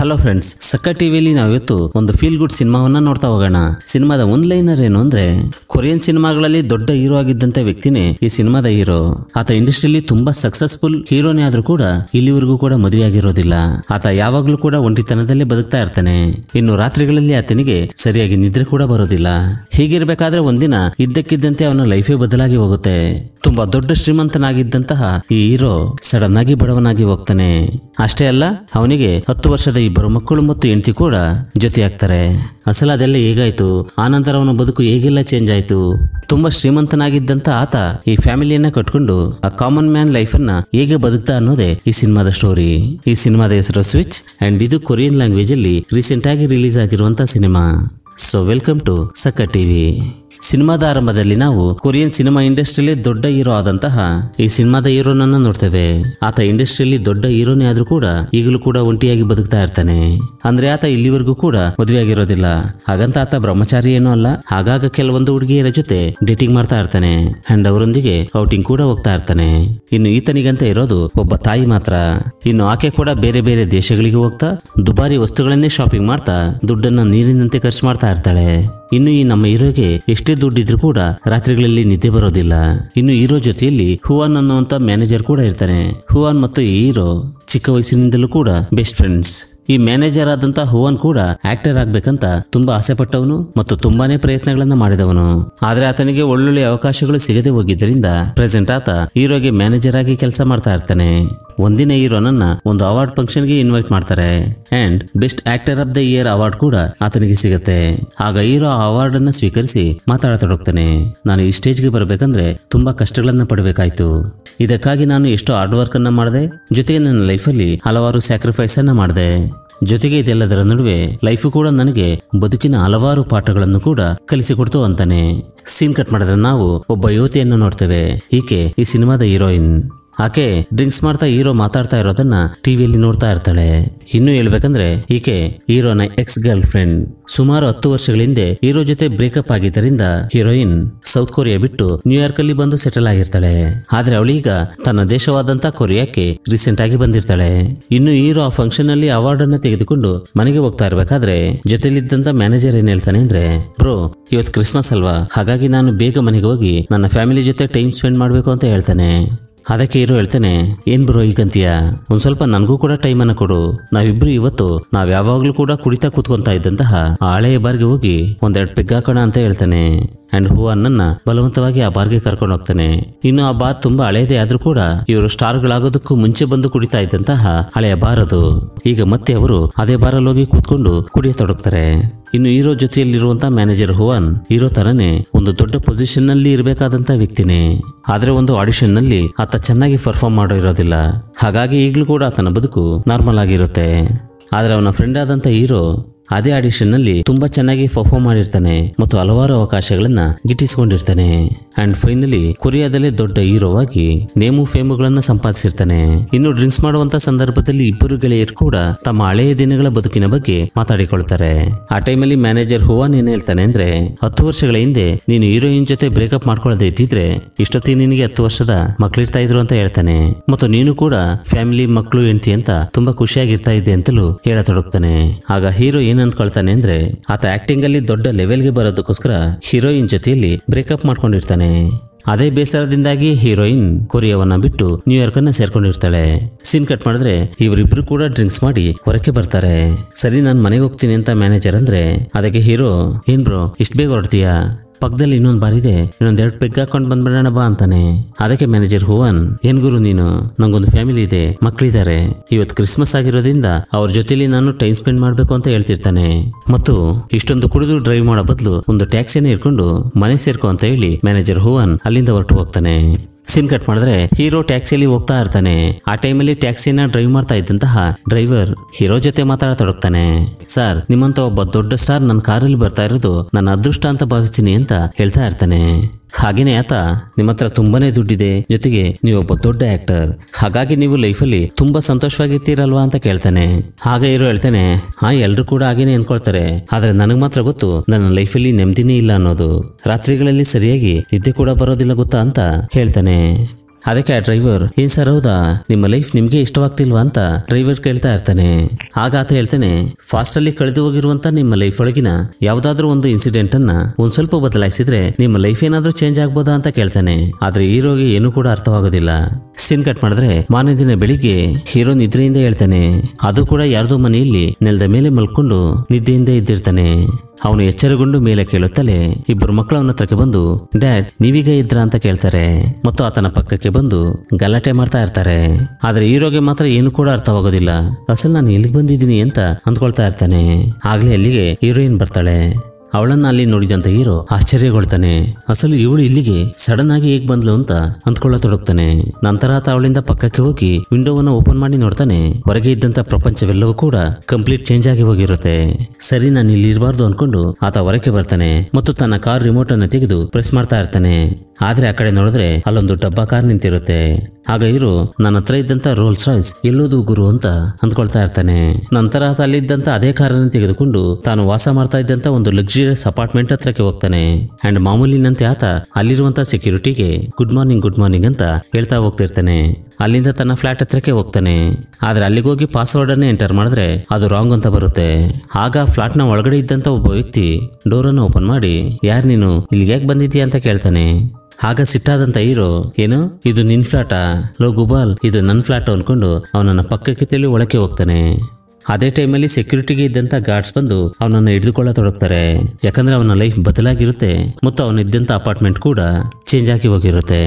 Hello friends, ಸಕ್ಕತ್ ಟಿವಿಯಲ್ಲಿ ನಾವಿವತ್ತು ಒಂದು ಫೀಲ್ ಗುಡ್ ಸಿನಿಮಾವನ್ನ ನೋಡ್ತಾ ಹೋಗೋಣ. ಸಿನಿಮಾದ ಒನ್ ಲೈನರ್ ಏನು ಅಂದ್ರೆ, ಕೊರಿಯನ್ ಸಿನಿಮಾಗಳಲ್ಲಿ ದೊಡ್ಡ ಹೀರೋ ಆಗಿದ್ದಂತ ವ್ಯಕ್ತಿನೇ ಈ ಸಿನಿಮಾದ ಹೀರೋ. ಆತ ಇಂಡಸ್ಟ್ರಿಯಲ್ಲಿ ತುಂಬಾ ಸಕ್ಸಸ್ಫುಲ್ ಹೀರೋನೇ ಆದ್ರೂ ಕೂಡ ಇಲ್ಲಿವರೆಗೂ ಕೂಡ ಮದುವೆ ಆಗಿರೋದಿಲ್ಲ. ಆತ ಯಾವಾಗ್ಲೂ ಕೂಡ ಒಂಟಿತನದಲ್ಲೇ ಬದುಕ್ತಾ ಇರ್ತಾನೆ. ಇನ್ನು ರಾತ್ರಿಗಳಲ್ಲಿ ಆತನಿಗೆ ಸರಿಯಾಗಿ ನಿದ್ರೆ ಕೂಡ ಬರೋದಿಲ್ಲ. ಹೀಗಿರ್ಬೇಕಾದ್ರೆ ಒಂದಿನ ಇದ್ದಕ್ಕಿದ್ದಂತೆ ಅವನ ಲೈಫೇ ಬದಲಾಗಿ ಹೋಗುತ್ತೆ. ತುಂಬಾ ದೊಡ್ಡ ಶ್ರೀಮಂತನಾಗಿದ್ದಂತಹ ಈ ಹೀರೋ ಸಡನ್ ಆಗಿ ಬಡವನಾಗಿ ಹೋಗ್ತಾನೆ. ಅಷ್ಟೇ ಅಲ್ಲ, ಅವನಿಗೆ 10 ವರ್ಷದ 2 ಮಕ್ಕಳು ಮತ್ತು ಹೆಂಡತಿ ಕೂಡ ಜೊತೆಯಾಗ್ತಾರೆ. ಅಸಲ ಅದೆಲ್ಲ ಹೇಗಾಯ್ತು, ಆನಂತರ ಅವನ ಬದುಕು ಹೇಗೆಲ್ಲ ಚೇಂಜ್ ಆಯ್ತು. ತುಂಬಾ ಶ್ರೀಮಂತನಾಗಿದ್ದಂತ ಆತ ಈ ಫ್ಯಾಮಿಲಿಯನ್ನ ಕಟ್ಕೊಂಡು ಆ ಕಾಮನ್ ಮ್ಯಾನ್ ಲೈಫ್ ಅನ್ನ ಹೇಗೆ ಬದುಕ್ತಾ ಅನ್ನೋದೇ ಈ ಸಿನಿಮಾದ ಸ್ಟೋರಿ. ಈ ಸಿನಿಮಾದ ಹೆಸರು ಸ್ವಿಚ್ ಅಂಡ್ ಇದು ಕೊರಿಯನ್ ಲ್ಯಾಂಗ್ವೇಜ್ ಅಲ್ಲಿ ರೀಸೆಂಟ್ ಆಗಿ ರಿಲೀಸ್ ಆಗಿರುವಂತ cinema. So welcome to Sakkath TV. ಸಿನಿಮಾದ ಆರಂಭದಲ್ಲಿ ನಾವು ಕೊರಿಯನ್ ಸಿನಿಮಾ ಇಂಡಸ್ಟ್ರಿಯಲ್ಲಿ ದೊಡ್ಡ ಹೀರೋ ಆದಂತಹ ಈ ಸಿನಿಮಾದ ಹೀರೋನನ್ನ ನೋಡ್ತೇವೆ. ಆತ ಇಂಡಸ್ಟ್ರಿಯಲ್ಲಿ ದೊಡ್ಡ ಹೀರೋನೇ ಆದ್ರೂ ಕೂಡ ಈಗಲೂ ಕೂಡ ಒಂಟಿಯಾಗಿ ಬದುಕ್ತಾ ಇರ್ತಾನೆ. ಅಂದ್ರೆ ಆತ ಇಲ್ಲಿವರೆಗೂ ಕೂಡ ಮದುವೆ ಆಗಿರೋದಿಲ್ಲ. ಹಾಗಂತ ಆತ ಬ್ರಹ್ಮಚಾರಿ ಏನೂ ಅಲ್ಲ. ಆಗಾಗ ಕೆಲವೊಂದು ಹುಡುಗಿಯರ ಜೊತೆ ಡೇಟಿಂಗ್ ಮಾಡ್ತಾ ಇರ್ತಾನೆ ಅಂಡ್ ಅವರೊಂದಿಗೆ ಔಟಿಂಗ್ ಕೂಡ ಹೋಗ್ತಾ ಇರ್ತಾನೆ. ಇನ್ನು ಈತನಿಗಂತ ಇರೋದು ಒಬ್ಬ ತಾಯಿ ಮಾತ್ರ. ಇನ್ನು ಆಕೆ ಕೂಡ ಬೇರೆ ಬೇರೆ ದೇಶಗಳಿಗೆ ಹೋಗ್ತಾ ದುಬಾರಿ ವಸ್ತುಗಳನ್ನೇ ಶಾಪಿಂಗ್ ಮಾಡ್ತಾ ದುಡ್ಡನ್ನ ನೀರಿನಂತೆ ಖರ್ಚು ಮಾಡ್ತಾ ಇರ್ತಾಳೆ. ಇನ್ನು ಈ ನಮ್ಮ ಹೀರೋಗೆ ಎಷ್ಟೇ ದುಡ್ಡಿದ್ರೂ ಕೂಡ ರಾತ್ರಿಗಳಲ್ಲಿ ನಿದ್ದೆ ಬರೋದಿಲ್ಲ. ಇನ್ನು ಹೀರೋ ಜೊತೆಯಲ್ಲಿ ಹುವಾನ್ ಅನ್ನುವಂತ ಮ್ಯಾನೇಜರ್ ಕೂಡ ಇರ್ತಾನೆ. ಹುವಾನ್ ಮತ್ತು ಈ ಹೀರೋ ಚಿಕ್ಕ ವಯಸ್ಸಿನಿಂದಲೂ ಕೂಡ ಬೆಸ್ಟ್ ಫ್ರೆಂಡ್ಸ್. ಈ ಮ್ಯಾನೇಜರ್ ಆದಂತ ಹುವಾನ್ ಕೂಡ ಆಕ್ಟರ್ ಆಗ್ಬೇಕಂತ ತುಂಬಾ ಆಸೆ ಪಟ್ಟವನು ಮತ್ತು ತುಂಬಾನೇ ಪ್ರಯತ್ನಗಳನ್ನ ಮಾಡಿದವನು. ಆದ್ರೆ ಆತನಿಗೆ ಒಳ್ಳೊಳ್ಳೆ ಅವಕಾಶಗಳು ಸಿಗದೆ ಹೋಗಿದ್ದರಿಂದ ಪ್ರೆಸೆಂಟ್ ಆತ ಹೀರೋಗೆ ಮ್ಯಾನೇಜರ್ ಆಗಿ ಕೆಲಸ ಮಾಡ್ತಾ ಇರ್ತಾನೆ. ಒಂದಿನ ಹೀರೋನನ್ನ ಒಂದು ಅವಾರ್ಡ್ ಫಂಕ್ಷನ್ ಗೆ ಇನ್ವೈಟ್ ಮಾಡ್ತಾರೆ and best actor of the year award ಕೂಡ ಆತನಿಗೆ ಸಿಗುತ್ತೆ. ಆಗ ಹೀರೋ ಆ ಅವಾರ್ಡ್ ಅನ್ನ ಸ್ವೀಕರಿಸಿ ಮಾತಾಡತೊಡಗ್ತಾನೆ. ನಾನು ಈ ಸ್ಟೇಜ್ ಗೆ ಬರಬೇಕಂದ್ರೆ ತುಂಬಾ ಕಷ್ಟಗಳನ್ನ ಪಡಬೇಕಾಯ್ತು. ಇದಕ್ಕಾಗಿ ನಾನು ಎಷ್ಟೋ ಹಾರ್ಡ್ ವರ್ಕ್ ಅನ್ನ ಮಾಡಿದೆ. ಜೊತೆಗೆ ನನ್ನ ಲೈಫಲ್ಲಿ ಹಲವಾರು ಸ್ಯಾಕ್ರಿಫೈಸ್ ಅನ್ನ ಮಾಡಿದೆ. ಜೊತೆಗೆ ಇದೆಲ್ಲದರ ನಡುವೆ ಲೈಫ್ ಕೂಡ ನನಗೆ ಬದುಕಿನ ಹಲವಾರು ಪಾಠಗಳನ್ನು ಕೂಡ ಕಲಿಸಿಕೊಡ್ತು ಅಂತಾನೆ. ಸೀನ್ ಕಟ್ ಮಾಡಿದ್ರೆ ನಾವು ಒಬ್ಬ ಯುವತಿಯನ್ನು ನೋಡ್ತೇವೆ. ಈಕೆ ಈ ಸಿನಿಮಾದ ಹೀರೋಯಿನ್. ಆಕೆ ಡ್ರಿಂಕ್ಸ್ ಮಾಡ್ತಾ ಹೀರೋ ಮಾತಾಡ್ತಾ ಇರೋದನ್ನ ಟಿವಿಯಲ್ಲಿ ನೋಡ್ತಾ ಇರ್ತಾಳೆ. ಇನ್ನು ಹೇಳ್ಬೇಕಂದ್ರೆ ಈಕೆ ಹೀರೋನ ಎಕ್ಸ್ ಗರ್ಲ್ ಫ್ರೆಂಡ್. ಸುಮಾರು 10 ವರ್ಷಗಳ ಹಿಂದೆ ಹೀರೋ ಜೊತೆ ಬ್ರೇಕಪ್ ಆಗಿದ್ದರಿಂದ ಹೀರೋಯಿನ್ ಸೌತ್ ಕೊರಿಯಾ ಬಿಟ್ಟು ನ್ಯೂಯಾರ್ಕ್ ಅಲ್ಲಿ ಬಂದು ಸೆಟಲ್ ಆಗಿರ್ತಾಳೆ. ಆದ್ರೆ ಅವಳೀಗ ತನ್ನ ದೇಶವಾದಂತ ಕೊರಿಯಾಕ್ಕೆ ರೀಸೆಂಟ್ ಆಗಿ ಬಂದಿರ್ತಾಳೆ. ಇನ್ನು ಹೀರೋ ಆ ಫಂಕ್ಷನ್ ಅಲ್ಲಿ ಅವಾರ್ಡ್ ಅನ್ನ ತೆಗೆದುಕೊಂಡು ಮನೆಗೆ ಹೋಗ್ತಾ ಇರ್ಬೇಕಾದ್ರೆ ಜೊತೆಲಿದ್ದಂತ ಮ್ಯಾನೇಜರ್ ಏನ್ ಹೇಳ್ತಾನೆ ಅಂದ್ರೆ, ಬ್ರೋ ಇವತ್ತು ಕ್ರಿಸ್ಮಸ್ ಅಲ್ವಾ, ಹಾಗಾಗಿ ನಾನು ಬೇಗ ಮನೆಗೆ ಹೋಗಿ ನನ್ನ ಫ್ಯಾಮಿಲಿ ಜೊತೆ ಟೈಮ್ ಸ್ಪೆಂಡ್ ಮಾಡ್ಬೇಕು ಅಂತ ಹೇಳ್ತಾನೆ. ಅದಕ್ಕೆ ಹೀರೋ ಹೇಳ್ತಾನೆ, ಏನ್ ಬರೋ ಈಗಂತೀಯ, ಒಂದ್ ಸ್ವಲ್ಪ ನನ್ಗೂ ಕೂಡ ಟೈಮ್ ಅನ್ನ ಕೊಡು. ನಾವಿಬ್ರು ಇವತ್ತು ನಾವ್ ಯಾವಾಗ್ಲೂ ಕೂಡ ಕುಡಿತಾ ಕೂತ್ಕೊಂತ ಇದ್ದಂತಹ ಹಳೆಯ ಬಾರ್ಗೆ ಹೋಗಿ 1-2 ಪೆಗ್ ಹಾಕೋಣ ಅಂತ ಹೇಳ್ತಾನೆ ಅಂಡ್ ಹುವಾನ್ ನನ್ನ ಬಲವಂತವಾಗಿ ಆ ಬಾರ್ಗೆ ಕರ್ಕೊಂಡು ಹೋಗ್ತಾನೆ. ಇನ್ನು ಆ ಬಾರ್ ತುಂಬಾ ಹಳೆಯದೇ ಆದ್ರೂ ಕೂಡ ಇವರು ಸ್ಟಾರ್ ಗಳಾಗೋದಕ್ಕೂ ಮುಂಚೆ ಬಂದು ಕುಡಿತಾ ಇದ್ದಂತಹ ಹಳೆಯ ಬಾರ್ ಅದು. ಈಗ ಮತ್ತೆ ಅವರು ಅದೇ ಬಾರಲ್ಲಿ ಹೋಗಿ ಕೂತ್ಕೊಂಡು ಕುಡಿಯತೊಡಗ್ತಾರೆ. ಇನ್ನು ಹೀರೋ ಜೊತೆಯಲ್ಲಿರುವಂತಹ ಮ್ಯಾನೇಜರ್ ಹುವಾನ್ ಹೀರೋ ತರನೇ ಒಂದು ದೊಡ್ಡ ಪೊಸಿಷನ್ ನಲ್ಲಿ ಇರಬೇಕಾದಂತ ವ್ಯಕ್ತಿನೇ. ಆದ್ರೆ ಒಂದು ಆಡಿಷನ್ ನಲ್ಲಿ ಆತ ಚೆನ್ನಾಗಿ ಪರ್ಫಾರ್ಮ್ ಮಾಡಿರೋದಿಲ್ಲ. ಹಾಗಾಗಿ ಈಗಲೂ ಕೂಡ ಆತನ ಬದುಕು ನಾರ್ಮಲ್ ಆಗಿರುತ್ತೆ. ಆದ್ರೆ ಅವನ ಫ್ರೆಂಡ್ ಆದಂತ ಹೀರೋ ಅದೇ ಆಡಿಷನ್ ನಲ್ಲಿ ತುಂಬಾ ಚೆನ್ನಾಗಿ ಪರ್ಫಾರ್ಮ್ ಮಾಡಿರ್ತಾನೆ ಮತ್ತು ಹಲವಾರು ಅವಕಾಶಗಳನ್ನ ಗಿಟ್ಟಿಸಿಕೊಂಡಿರ್ತಾನೆ ಅಂಡ್ ಫೈನಲಿ ಕೊರಿಯಾದಲ್ಲೇ ದೊಡ್ಡ ಹೀರೋವಾಗಿ ನೇಮು ಫೇಮುಗಳನ್ನ ಸಂಪಾದಿಸಿರ್ತಾನೆ. ಇನ್ನು ಡ್ರಿಂಕ್ಸ್ ಮಾಡುವಂತ ಸಂದರ್ಭದಲ್ಲಿ ಇಬ್ಬರು ಗೆಳೆಯರು ಕೂಡ ತಮ್ಮ ಹಳೆಯ ದಿನಗಳ ಬದುಕಿನ ಬಗ್ಗೆ ಮಾತಾಡಿಕೊಳ್ತಾರೆ. ಆ ಟೈಮಲ್ಲಿ ಮ್ಯಾನೇಜರ್ ಹುವಾನ್ ಏನ್ ಹೇಳ್ತಾನೆ ಅಂದ್ರೆ, 10 ವರ್ಷಗಳ ಹಿಂದೆ ನೀನು ಹೀರೋಯಿನ್ ಜೊತೆ ಬ್ರೇಕಪ್ ಮಾಡ್ಕೊಳ್ಳದೆ ಇದ್ದಿದ್ರೆ ಇಷ್ಟೊತ್ತಿ ನಿನಗೆ 10 ವರ್ಷದ ಮಕ್ಳಿರ್ತಾ ಇದ್ರು ಅಂತ ಹೇಳ್ತಾನೆ. ಮತ್ತು ನೀನು ಕೂಡ ಫ್ಯಾಮಿಲಿ, ಮಕ್ಕಳು, ಹೆಂಡತಿ ಅಂತ ತುಂಬಾ ಖುಷಿಯಾಗಿರ್ತಾ ಇದೆ ಅಂತಲೂ ಹೇಳತೊಡಗ್ತಾನೆ. ಆಗ ಹೀರೋ ಏನ್ ಅಂದ್ಕೊಳ್ತಾನೆ ಅಂದ್ರೆ, ಆತ ಆಕ್ಟಿಂಗ್ ಅಲ್ಲಿ ದೊಡ್ಡ ಲೆವೆಲ್ಗೆ ಬರೋದಕ್ಕೋಸ್ಕರ ಹೀರೋಯಿನ್ ಜೊತೆಯಲ್ಲಿ ಬ್ರೇಕಪ್ ಮಾಡ್ಕೊಂಡಿರ್ತಾನೆ. ಅದೇ ಬೇಸರದಿಂದಾಗಿ ಹೀರೋಯಿನ್ ಕೊರಿಯಾವನ್ನ ಬಿಟ್ಟು ನ್ಯೂಯಾರ್ಕ್ ಅನ್ನ ಸೇರ್ಕೊಂಡಿರ್ತಾಳೆ. ಸೀನ್ ಕಟ್ ಮಾಡಿದ್ರೆ ಇವರಿಬ್ರು ಕೂಡ ಡ್ರಿಂಕ್ಸ್ ಮಾಡಿ ಹೊರಕ್ಕೆ ಬರ್ತಾರೆ. ಸರಿ, ನಾನು ಮನೆಗೆ ಹೋಗ್ತೀನಿ ಅಂತ ಮ್ಯಾನೇಜರ್ ಅಂದ್ರೆ ಅದಕ್ಕೆ ಹೀರೋ, ಏನ್ ಬ್ರೋ ಇಷ್ಟು ಬೇಗ ಹೊರಡ್ತೀಯಾ, ಪಕ್ಕದಲ್ಲಿ ಇನ್ನೊಂದು ಬಾರಿದೆ, ಇನ್ನೊಂದೆರಡು ಪೆಗ್ ಹಾಕೊಂಡು ಬಂದ್ಬಿಡೋಣ ಬಾ ಅಂತಾನೆ. ಅದಕ್ಕೆ ಮ್ಯಾನೇಜರ್ ಹುವಾನ್, ಏನ್ ಗುರು ನೀನು, ನಂಗೊಂದು ಫ್ಯಾಮಿಲಿ ಇದೆ, ಮಕ್ಕಳಿದ್ದಾರೆ, ಇವತ್ತು ಕ್ರಿಸ್ಮಸ್ ಆಗಿರೋದ್ರಿಂದ ಅವ್ರ ಜೊತೆಲಿ ನಾನು ಟೈಮ್ ಸ್ಪೆಂಡ್ ಮಾಡ್ಬೇಕು ಅಂತ ಹೇಳ್ತಿರ್ತಾನೆ. ಮತ್ತು ಇಷ್ಟೊಂದು ಕುಡಿದು ಡ್ರೈವ್ ಮಾಡೋ ಬದಲು ಒಂದು ಟ್ಯಾಕ್ಸಿನೇ ಇಟ್ಕೊಂಡು ಮನೆ ಸೇರ್ಕೊ ಅಂತ ಹೇಳಿ ಮ್ಯಾನೇಜರ್ ಹುವಾನ್ ಅಲ್ಲಿಂದ ಹೊರಟು ಹೋಗ್ತಾನೆ. ಸೀನ್ ಕಟ್ ಮಾಡಿದ್ರೆ ಹೀರೋ ಟ್ಯಾಕ್ಸಿಯಲ್ಲಿ ಹೋಗ್ತಾ ಇರ್ತಾನೆ. ಆ ಟೈಮಲ್ಲಿ ಟ್ಯಾಕ್ಸಿನ ಡ್ರೈವ್ ಮಾಡ್ತಾ ಇದ್ದಂತಹ ಡ್ರೈವರ್ ಹೀರೋ ಜೊತೆ ಮಾತಾಡತೊಡಗ್ತಾನೆ. ಸರ್, ನಿಮ್ಮಂತ ಒಬ್ಬ ದೊಡ್ಡ ಸ್ಟಾರ್ ನನ್ನ ಕಾರಲ್ಲಿ ಬರ್ತಾ ಇರೋದು ನನ್ನ ಅದೃಷ್ಟ ಅಂತ ಭಾವಿಸ್ತೀನಿ ಅಂತ ಹೇಳ್ತಾ ಇರ್ತಾನೆ. ಹಾಗೇನೆ ಆತ, ನಿಮ್ಮ ಹತ್ರ ತುಂಬಾನೇ ದುಡ್ಡಿದೆ, ಜೊತೆಗೆ ನೀವೊಬ್ಬ ದೊಡ್ಡ ಆಕ್ಟರ್, ಹಾಗಾಗಿ ನೀವು ಲೈಫಲ್ಲಿ ತುಂಬಾ ಸಂತೋಷವಾಗಿರ್ತೀರಲ್ವಾ ಅಂತ ಕೇಳ್ತಾನೆ. ಆಗ ಹೀರೋ ಹೇಳ್ತಾನೆ, ಹಾ, ಎಲ್ರು ಕೂಡ ಹಾಗೇನೆ ಅನ್ಕೊಳ್ತಾರೆ, ಆದ್ರೆ ನನಗ್ ಮಾತ್ರ ಗೊತ್ತು ನನ್ನ ಲೈಫಲ್ಲಿ ನೆಮ್ಮದಿನೇ ಇಲ್ಲ ಅನ್ನೋದು. ರಾತ್ರಿಗಳಲ್ಲಿ ಸರಿಯಾಗಿ ನಿದ್ದೆ ಕೂಡ ಬರೋದಿಲ್ಲ ಗೊತ್ತಾ ಅಂತ ಹೇಳ್ತಾನೆ. ಅದಕ್ಕೆ ಆ ಡ್ರೈವರ್ ಏನು ಸರ್ ಹೌದಾ ನಿಮ್ಮ ಲೈಫ್ ನಿಮಗೆ ಇಷ್ಟವಾಗ್ತಿಲ್ವಾ ಅಂತ ಡ್ರೈವರ್ ಹೇಳ್ತಾ ಇರ್ತಾನೆ. ಆಗ ಆತ ಹೇಳ್ತಾನೆ ಫಾಸ್ಟ್ ಅಲ್ಲಿ ಕಳೆದು ಹೋಗಿರುವಂತ ನಿಮ್ಮ ಲೈಫ್ ಒಳಗಿನ ಯಾವುದಾದರೂ ಒಂದು ಇನ್ಸಿಡೆಂಟ್ ಅನ್ನು ಒಂದು ಸ್ವಲ್ಪ ಬದಲಾಯಿಸಿದ್ರೆ ನಿಮ್ಮ ಲೈಫ್ ಏನಾದರೂ ಚೇಂಜ್ ಆಗಬಹುದಾ ಅಂತ ಕೇಳ್ತಾನೆ. ಆದರೆ ಹೀರೋಗೆ ಏನು ಕೂಡ ಅರ್ಥವಾಗೋದಿಲ್ಲ. सीन कट माने दिन बेळिगे हीरो निद्रेयिंदा हेळ्ताने अदू कूड यारदो मनेयल्लि नेलद मेले मल्कोंडु निद्रेयिंदा इद्दिर्ताने ಅವನು ಎಚ್ಚರಗೊಂಡು ಮೇಲೆ ಕೇಳುತ್ತಲೇ ಇಬ್ಬರು ಮಕ್ಕಳು ಅವನ ಹತ್ರಕ್ಕೆ ಬಂದು ಡ್ಯಾಡ್ ನೀವೀಗ ಇದ್ರಾ ಅಂತ ಕೇಳ್ತಾರೆ ಮತ್ತು ಆತನ ಪಕ್ಕಕ್ಕೆ ಬಂದು ಗಲಾಟೆ ಮಾಡ್ತಾ ಇರ್ತಾರೆ. ಆದರೆ ಹೀರೋಗೆ ಮಾತ್ರ ಏನು ಕೂಡ ಅರ್ಥವಾಗೋದಿಲ್ಲ. ಅಸಲ್ ನಾನು ಎಲ್ಲಿಗೆ ಬಂದಿದ್ದೀನಿ ಅಂತ ಅಂದ್ಕೊಳ್ತಾ ಇರ್ತಾನೆ. ಆಗಲೇ ಅಲ್ಲಿಗೆ ಹೀರೋಯಿನ್ ಬರ್ತಾಳೆ. ಅವಳನ್ನ ಅಲ್ಲಿ ನೋಡಿದಂತ ಹೀರೋ ಆಶ್ಚರ್ಯಗೊಳ್ತಾನೆ. ಅಸಲು ಇವಳು ಇಲ್ಲಿಗೆ ಸಡನ್ ಆಗಿ ಹೇಗೆ ಬಂದ್ಲು ಅಂತ ಅಂದ್ಕೊಳ್ಳತೊಡಗ್ತಾನೆ. ನಂತರ ಆತ ಅವಳಿಂದ ಪಕ್ಕಕ್ಕೆ ಹೋಗಿ ವಿಂಡೋವನ್ನು ಓಪನ್ ಮಾಡಿ ನೋಡ್ತಾನೆ. ಹೊರಗೆ ಇದ್ದಂತ ಪ್ರಪಂಚವೆಲ್ಲವೂ ಕೂಡ ಕಂಪ್ಲೀಟ್ ಚೇಂಜ್ ಆಗಿ ಹೋಗಿರುತ್ತೆ. ಸರಿ ನಾನು ಇಲ್ಲಿ ಇರಬಾರ್ದು ಅನ್ಕೊಂಡು ಆತ ಹೊರಕ್ಕೆ ಬರ್ತಾನೆ ಮತ್ತು ತನ್ನ ಕಾರ್ ರಿಮೋಟ್ ಅನ್ನು ತೆಗೆದು ಪ್ರೆಸ್ ಮಾಡ್ತಾ ಇರ್ತಾನೆ. ಆದ್ರೆ ಆ ಕಡೆ ನೋಡಿದ್ರೆ ಅಲ್ಲೊಂದು ಡಬ್ಬಾ ಕಾರ್ ನಿಂತಿರುತ್ತೆ. ಆಗ ಇವರು ನನ್ನ ಹತ್ರ ಇದ್ದಂತ ರೋಲ್ಸ್ ರಾಯ್ಸ್ ಎಲ್ಲೋದು ಗುರು ಅಂತ ಅಂದ್ಕೊಳ್ತಾ ಇರ್ತಾನೆ. ನಂತರ ಆತ ಅಲ್ಲಿದ್ದಂತ ಅದೇ ಕಾರನ್ನು ತೆಗೆದುಕೊಂಡು ತಾನು ವಾಸ ಮಾಡ್ತಾ ಇದ್ದಂತ ಒಂದು ಲಕ್ಸುರಿಯಸ್ ಅಪಾರ್ಟ್ಮೆಂಟ್ ಹತ್ರಕ್ಕೆ ಹೋಗ್ತಾನೆ. ಅಂಡ್ ಮಾಮೂಲಿನಂತೆ ಆತ ಅಲ್ಲಿರುವಂತ ಸೆಕ್ಯೂರಿಟಿಗೆ ಗುಡ್ ಮಾರ್ನಿಂಗ್ ಅಂತ ಹೇಳ್ತಾ ಹೋಗ್ತಿರ್ತಾನೆ. ಅಲ್ಲಿಂದ ತನ್ನ ಫ್ಲಾಟ್ ಹತ್ರಕ್ಕೆ ಹೋಗ್ತಾನೆ. ಆದ್ರೆ ಅಲ್ಲಿಗೋಗಿ ಪಾಸ್ವರ್ಡ್ ಅನ್ನ ಎಂಟರ್ ಮಾಡಿದ್ರೆ ಅದು ರಾಂಗ್ ಅಂತ ಬರುತ್ತೆ. ಆಗ ಫ್ಲಾಟ್ ನ ಒಳಗಡೆ ಇದ್ದಂತ ಒಬ್ಬ ವ್ಯಕ್ತಿ ಡೋರ್ ಅನ್ನು ಓಪನ್ ಮಾಡಿ ಯಾರು ನೀನು ಇಲ್ಲಿಗೆ ಯಾಕೆ ಬಂದಿದ್ದೀಯ ಅಂತ ಕೇಳ್ತಾನೆ. ಆಗ ಸಿಟ್ಟಾದಂತ ಹೀರೋ ಏನು ಇದು ನಿನ್ ಫ್ಲಾಟಾ ಲೋ ಗುಬಾಲ್ ಇದು ನನ್ನ ಫ್ಲಾಟ್ ಅನ್ಕೊಂಡು ಅವನನ್ನ ಪಕ್ಕಕ್ಕೆ ತಳ್ಳಿ ಒಳಕ್ಕೆ ಹೋಗ್ತಾನೆ. ಅದೇ ಟೈಮಲ್ಲಿ ಸೆಕ್ಯೂರಿಟಿಗೆ ಇದ್ದಂತ ಗಾರ್ಡ್ಸ್ ಬಂದು ಅವನನ್ನ ಹಿಡಿದುಕೊಳ್ಳತೊಡಗ್ತಾರೆ. ಯಾಕಂದ್ರೆ ಅವನ ಲೈಫ್ ಬದಲಾಗಿರುತ್ತೆ ಮತ್ತು ಅವನಿದ್ದಂತ ಅಪಾರ್ಟ್ಮೆಂಟ್ ಕೂಡ ಚೇಂಜ್ ಆಗಿ ಹೋಗಿರುತ್ತೆ.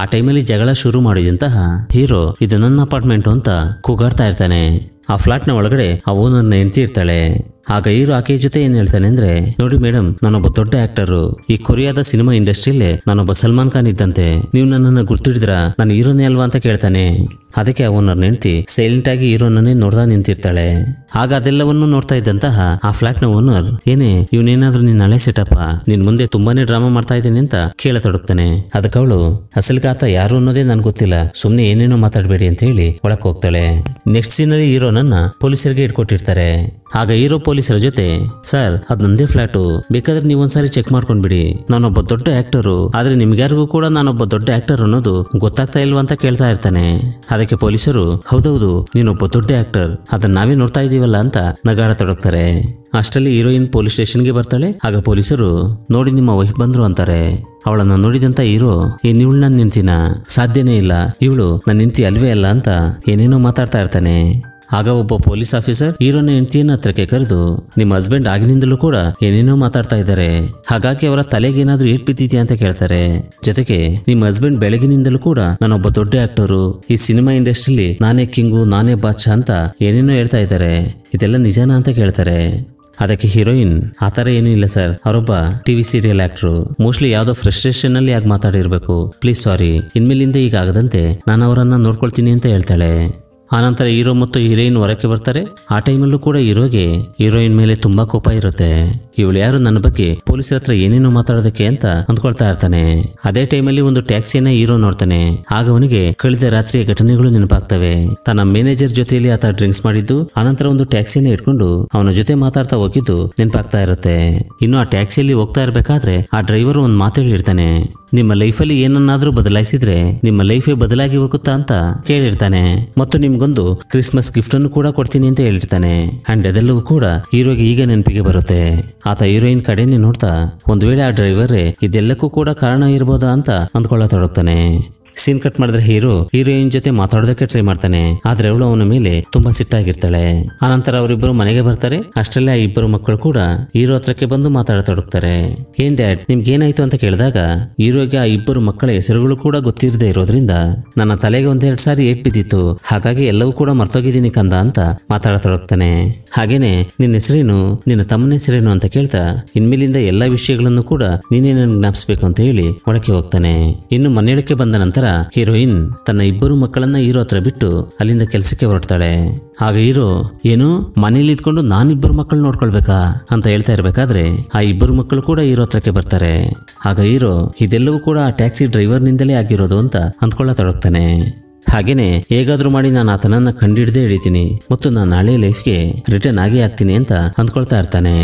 ಆ ಟೈಮಲ್ಲಿ ಜಗಳ ಶುರು ಮಾಡಿದಂತಹ ಹೀರೋ ಇದು ನನ್ನ ಅಪಾರ್ಟ್ಮೆಂಟ್ ಅಂತ ಕೂಗಾಡ್ತಾ ಇರ್ತಾನೆ. ಆ ಫ್ಲಾಟ್ನ ಒಳಗಡೆ ಆ ಓನರ್ನ ಹೆಂಡತಿ ಇರ್ತಾಳೆ. ಆಗ ಹೀರೋ ಆಕೆಯ ಜೊತೆ ಏನ್ ಹೇಳ್ತಾನೆ ಅಂದ್ರೆ ನೋಡಿ ಮೇಡಮ್ ನಾನೊಬ್ಬ ದೊಡ್ಡ ಆಕ್ಟರು. ಈ ಕೊರಿಯಾದ ಸಿನಿಮಾ ಇಂಡಸ್ಟ್ರಿಯಲ್ಲೇ ನಾನೊಬ್ಬ ಸಲ್ಮಾನ್ ಖಾನ್ ಇದ್ದಂತೆ. ನೀವು ನನ್ನನ್ನು ಗುರ್ತಿಡಿದ್ರ ನಾನು ಹೀರೋನೇ ಅಲ್ವಾ ಅಂತ ಕೇಳ್ತಾನೆ. ಅದಕ್ಕೆ ಓನರ್ ಹೆಂಡತಿ ಸೈಲೆಂಟ್ ಆಗಿ ಹೀರೋನನ್ನೇ ನೋಡ್ತಾ ನಿಂತಿರ್ತಾಳೆ. ಆಗ ಅದೆಲ್ಲವನ್ನೂ ನೋಡ್ತಾ ಇದ್ದಂತಹ ಆ ಫ್ಲಾಟ್ ನ ಓನರ್ ಏನೇ ಇವನೇನಾದ್ರೂ ನಿನ್ನ ಹಳೆ ಸೆಟಪ್ಪ ನಿನ್ ಮುಂದೆ ತುಂಬಾನೇ ಡ್ರಾಮಾ ಮಾಡ್ತಾ ಇದ್ದೀನಿ ಅಂತ ಕೇಳತೊಡಗ್ತಾನೆ. ಅದಕ್ಕೆ ಅವಳು ಅಸಲ್ಗಾತ ಯಾರು ಅನ್ನೋದೇ ನನ್ಗೆ ಗೊತ್ತಿಲ್ಲ ಸುಮ್ನೆ ಏನೇನೋ ಮಾತಾಡಬೇಡಿ ಅಂತ ಹೇಳಿ ಒಳಕ್ ಹೋಗ್ತಾಳೆ. ನೆಕ್ಸ್ಟ್ ಸೀನ್ ಅಲ್ಲಿ ಹೀರೋನನ್ನ ಪೊಲೀಸರಿಗೆ ಇಟ್ಕೊಟ್ಟಿರ್ತಾರೆ. ಆಗ ಹೀರೋ ಪೊಲೀಸರ ಜೊತೆ ಸರ್ ಅದು ನಂದೇ ಫ್ಲಾಟು ಬೇಕಾದ್ರೆ ನೀವು ಒಂದ್ಸಾರಿ ಚೆಕ್ ಮಾಡ್ಕೊಂಡ್ಬಿಡಿ ನಾನೊಬ್ಬ ದೊಡ್ಡ ಆಕ್ಟರು ಆದ್ರೆ ನಿಮ್ಗ್ಯಾರಿಗೂ ಕೂಡ ನಾನೊಬ್ಬ ದೊಡ್ಡ ಆಕ್ಟರ್ ಅನ್ನೋದು ಗೊತ್ತಾಗ್ತಾ ಇಲ್ವಾ ಅಂತ ಕೇಳ್ತಾ ಇರ್ತಾನೆ. ಅದಕ್ಕೆ ಪೊಲೀಸರು ಹೌದೌದು ನೀನೊಬ್ಬ ದೊಡ್ಡ ಆಕ್ಟರ್ ಅದನ್ನ ನಾವೇ ನೋಡ್ತಾ ಇದೀವಲ್ಲ ಅಂತ ನಗಾಡತೊಡಗ್ತಾರೆ. ಅಷ್ಟರಲ್ಲಿ ಹೀರೋಯಿನ್ ಪೊಲೀಸ್ ಸ್ಟೇಷನ್ಗೆ ಬರ್ತಾಳೆ. ಆಗ ಪೊಲೀಸರು ನೋಡಿ ನಿಮ್ಮ ವೈಫ್ ಬಂದ್ರು ಅಂತಾರೆ. ಅವಳನ್ನು ನೋಡಿದಂತ ಹೀರೋ ಏನಿವಳು ನನ್ನ ಹೆಂಡ್ತಿನ ಸಾಧ್ಯನೇ ಇಲ್ಲ ಇವಳು ನನ್ನ ಹೆಂಡ್ತಿ ಅಲ್ವೇ ಅಲ್ಲ ಅಂತ ಏನೇನೋ ಮಾತಾಡ್ತಾ ಇರ್ತಾನೆ. ಆಗ ಒಬ್ಬ ಪೊಲೀಸ್ ಆಫೀಸರ್ ಹೀರೋನ ಹೆಂಡತಿಯನ್ನು ಹತ್ರಕ್ಕೆ ಕರೆದು ನಿಮ್ಮ ಹಸ್ಬೆಂಡ್ ಆಗಿನಿಂದಲೂ ಕೂಡ ಏನೇನೋ ಮಾತಾಡ್ತಾ ಇದ್ದಾರೆ ಹಾಗಾಗಿ ಅವರ ತಲೆಗೆ ಏನಾದ್ರೂ ಏಟ್ ಬಿದ್ದಿದ್ಯಾ ಅಂತ ಕೇಳ್ತಾರೆ. ಜೊತೆಗೆ ನಿಮ್ಮ ಹಸ್ಬೆಂಡ್ ಬೆಳಗಿನಿಂದಲೂ ಕೂಡ ನಾನೊಬ್ಬ ದೊಡ್ಡ ಆಕ್ಟರು ಈ ಸಿನಿಮಾ ಇಂಡಸ್ಟ್ರಿಲಿ ನಾನೇ ಕಿಂಗು ನಾನೇ ಬಾದ್ಶಾ ಅಂತ ಏನೇನೋ ಹೇಳ್ತಾ ಇದ್ದಾರೆ ಇದೆಲ್ಲ ನಿಜಾನ ಅಂತ ಕೇಳ್ತಾರೆ. ಅದಕ್ಕೆ ಹೀರೋಯಿನ್ ಆ ಥರ ಏನೂ ಇಲ್ಲ ಸರ್ ಅವರೊಬ್ಬ ಟಿವಿ ಸೀರಿಯಲ್ ಆಕ್ಟ್ರು ಮೋಸ್ಟ್ಲಿ ಯಾವುದೋ ಫ್ರಸ್ಟ್ರೇಷನ್ ಅಲ್ಲಿ ಆಗಿ ಮಾತಾಡಿರ್ಬೇಕು ಪ್ಲೀಸ್ ಸಾರಿ ಇನ್ಮೇಲಿಂದ ಈಗ ಆಗದಂತೆ ನಾನು ಅವರನ್ನ ನೋಡ್ಕೊಳ್ತೀನಿ ಅಂತ ಹೇಳ್ತಾಳೆ. ಆನಂತರ ಹೀರೋ ಮತ್ತು ಹೀರೋಯಿನ್ ಹೊರಕ್ಕೆ ಬರ್ತಾರೆ. ಆ ಟೈಮಲ್ಲೂ ಕೂಡ ಹೀರೋಗೆ ಹೀರೋಯಿನ್ ಮೇಲೆ ತುಂಬಾ ಕೋಪ ಇರುತ್ತೆ. ಇವಳು ಯಾರು ನನ್ನ ಬಗ್ಗೆ ಪೊಲೀಸರ ಹತ್ರ ಏನೇನೋ ಮಾತಾಡೋದಕ್ಕೆ ಅಂತ ಅಂದ್ಕೊಳ್ತಾ ಇರ್ತಾನೆ. ಅದೇ ಟೈಮಲ್ಲಿ ಒಂದು ಟ್ಯಾಕ್ಸಿನ ಹೀರೋ ನೋಡ್ತಾನೆ. ಆಗ ಅವನಿಗೆ ಕಳೆದ ರಾತ್ರಿಯ ಘಟನೆಗಳು ನೆನಪಾಗ್ತವೆ. ತನ್ನ ಮ್ಯಾನೇಜರ್ ಜೊತೆಯಲ್ಲಿ ಆತ ಡ್ರಿಂಕ್ಸ್ ಮಾಡಿದ್ದು ಆನಂತರ ಒಂದು ಟ್ಯಾಕ್ಸಿನ ಇಟ್ಕೊಂಡು ಅವನ ಜೊತೆ ಮಾತಾಡ್ತಾ ಹೋಗಿದ್ದು ನೆನಪಾಗ್ತಾ ಇರುತ್ತೆ. ಇನ್ನು ಆ ಟ್ಯಾಕ್ಸಿಯಲ್ಲಿ ಹೋಗ್ತಾ ಇರ್ಬೇಕಾದ್ರೆ ಆ ಡ್ರೈವರ್ ಒಂದು ಮಾತಾಡಿರ್ತಾನೆ ನಿಮ್ಮ ಲೈಫಲ್ಲಿ ಏನನ್ನಾದ್ರೂ ಬದಲಾಯಿಸಿದ್ರೆ ನಿಮ್ಮ ಲೈಫೇ ಬದಲಾಗಿ ಹೋಗುತ್ತಾ ಅಂತ ಕೇಳಿರ್ತಾನೆ ಮತ್ತು ನಿಮ್ಗೊಂದು ಕ್ರಿಸ್ಮಸ್ ಗಿಫ್ಟ್ ಅನ್ನು ಕೂಡ ಕೊಡ್ತೀನಿ ಅಂತ ಹೇಳಿರ್ತಾನೆ. ಅಂಡ್ ಅದೆಲ್ಲವೂ ಕೂಡ ಹೀರೋಗೆ ಈಗ ನೆನಪಿಗೆ ಬರುತ್ತೆ. ಆತ ಹೀರೋಯಿನ್ ಕಡೆನೇ ನೋಡ್ತಾ ಒಂದು ವೇಳೆ ಆ ಡ್ರೈವರೇ ಇದೆಲ್ಲಕ್ಕೂ ಕೂಡ ಕಾರಣ ಇರ್ಬೋದಾ ಅಂತ ಅಂದ್ಕೊಳ್ಳತೊಡಗ್ತಾನೆ. ಸೀನ್ ಕಟ್ ಮಾಡಿದ್ರೆ ಹೀರೋ ಹೀರೋಯಿನ್ ಜೊತೆ ಮಾತಾಡೋದಕ್ಕೆ ಟ್ರೈ ಮಾಡ್ತಾನೆ. ಆದ್ರೆ ಅವಳು ಅವನ ಮೇಲೆ ತುಂಬಾ ಸಿಟ್ಟಾಗಿರ್ತಾಳೆ. ಆನಂತರ ಅವರಿಬ್ಬರು ಮನೆಗೆ ಬರ್ತಾರೆ. ಅಷ್ಟರಲ್ಲೇ ಆ ಇಬ್ಬರು ಮಕ್ಕಳು ಕೂಡ ಹೀರೋ ಹತ್ರಕ್ಕೆ ಬಂದು ಮಾತಾಡತೊಡಗ್ತಾರೆ. ಏನ್ ಡ್ಯಾಡ್ ನಿಮ್ಗೆ ಏನಾಯ್ತು ಅಂತ ಕೇಳಿದಾಗ ಹೀರೋಗೆ ಆ ಇಬ್ಬರು ಮಕ್ಕಳ ಹೆಸರುಗಳು ಕೂಡ ಗೊತ್ತಿರದೆ ಇರೋದ್ರಿಂದ ನನ್ನ ತಲೆಗೆ ಒಂದೆರಡು ಸಾರಿ ಏಟ್ ಬಿದ್ದಿತ್ತು ಹಾಗಾಗಿ ಎಲ್ಲವೂ ಕೂಡ ಮರ್ತೋಗಿದ್ದೀನಿ ಕಂದ ಅಂತ ಮಾತಾಡತೊಡಗ್ತಾನೆ. ಹಾಗೇನೆ ನಿನ್ನ ಹೆಸರೇನು ನಿನ್ನ ತಮ್ಮನ ಹೆಸರೇನು ಅಂತ ಕೇಳ್ತಾ ಇನ್ಮೇಲಿಂದ ಎಲ್ಲಾ ವಿಷಯಗಳನ್ನು ಕೂಡ ನೀನೇ ನನ್ಗೆ ಜ್ಞಾಪಿಸಬೇಕು ಅಂತ ಹೇಳಿ ಒಳಕ್ಕೆ ಹೋಗ್ತಾನೆ. ಇನ್ನು ಮನೆಯೊಳಕ್ಕೆ ಬಂದ ನಂತರ ಹೀರೋಯಿನ್ ತನ್ನ ಇಬ್ಬರು ಮಕ್ಕಳನ್ನ ಹೀರೋ ಹತ್ರ ಬಿಟ್ಟು ಅಲ್ಲಿಂದ ಕೆಲಸಕ್ಕೆ ಹೊರಡ್ತಾಳೆ. ಆಗ ಹೀರೋ ಏನು ಮನೇಲಿ ಇದ್ಕೊಂಡು ನಾನಿಬ್ಬರು ಮಕ್ಕಳು ನೋಡ್ಕೊಳ್ಬೇಕಾ ಅಂತ ಹೇಳ್ತಾ ಇರ್ಬೇಕಾದ್ರೆ ಆ ಇಬ್ಬರು ಮಕ್ಕಳು ಕೂಡ ಹೀರೋ ಹತ್ರಕ್ಕೆ ಬರ್ತಾರೆ. ಆಗ ಹೀರೋ ಇದೆಲ್ಲವೂ ಕೂಡ ಆ ಟ್ಯಾಕ್ಸಿ ಡ್ರೈವರ್ ನಿಂದಲೇ ಆಗಿರೋದು ಅಂತ ಅಂದ್ಕೊಳ್ಳತೊಡಗ್ತಾನೆ. ಹಾಗೇನೆ ಹೇಗಾದ್ರೂ ಮಾಡಿ ನಾನು ಆತನನ್ನ ಕಂಡು ಹಿಡಿದೇ ಹಿಡಿತೀನಿ ಮತ್ತು ನಾನು ಹಳೆ ಲೈಫ್ಗೆ ರಿಟರ್ನ್ ಆಗೇ ಆಗ್ತೀನಿ ಅಂತ ಅಂದ್ಕೊಳ್ತಾ ಇರ್ತಾನೆ.